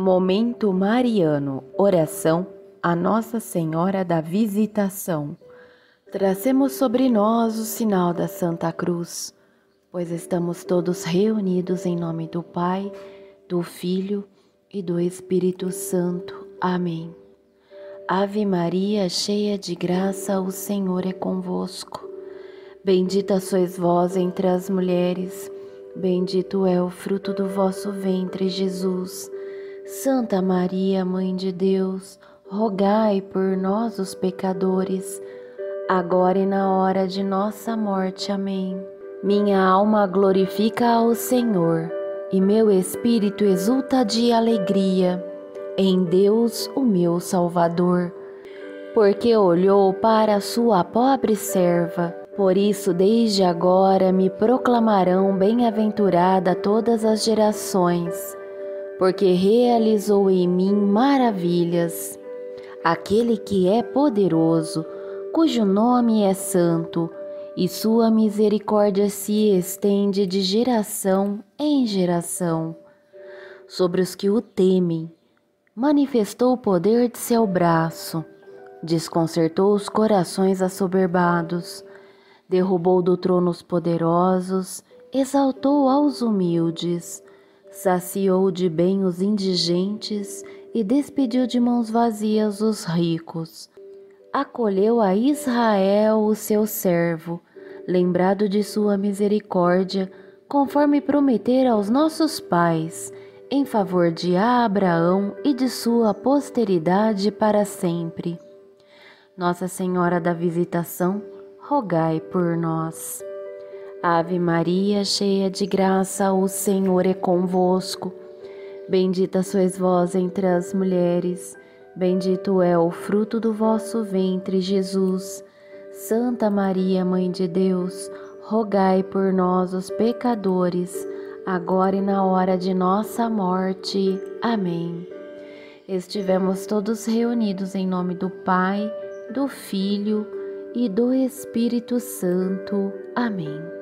Momento Mariano, oração a Nossa Senhora da Visitação. Tracemos sobre nós o sinal da Santa Cruz, pois estamos todos reunidos em nome do Pai, do Filho e do Espírito Santo. Amém. Ave Maria, cheia de graça, o Senhor é convosco. Bendita sois vós entre as mulheres, bendito é o fruto do vosso ventre, Jesus. Santa Maria, Mãe de Deus, rogai por nós, os pecadores, agora e na hora de nossa morte. Amém. Minha alma glorifica ao Senhor, e meu espírito exulta de alegria em Deus, o meu Salvador, porque olhou para a sua pobre serva. Por isso, desde agora, me proclamarão bem-aventurada todas as gerações, porque realizou em mim maravilhas. Aquele que é poderoso, cujo nome é santo, e sua misericórdia se estende de geração em geração. Sobre os que o temem, manifestou o poder de seu braço, desconcertou os corações assoberbados, derrubou do trono os poderosos, exaltou aos humildes, saciou de bem os indigentes e despediu de mãos vazias os ricos. Acolheu a Israel, o seu servo, lembrado de sua misericórdia, conforme prometera aos nossos pais, em favor de Abraão e de sua posteridade para sempre. Nossa Senhora da Visitação, rogai por nós. Ave Maria, cheia de graça, o Senhor é convosco. Bendita sois vós entre as mulheres, bendito é o fruto do vosso ventre, Jesus. Santa Maria, Mãe de Deus, rogai por nós, os pecadores, agora e na hora de nossa morte. Amém. Estivemos todos reunidos em nome do Pai, do Filho e do Espírito Santo. Amém.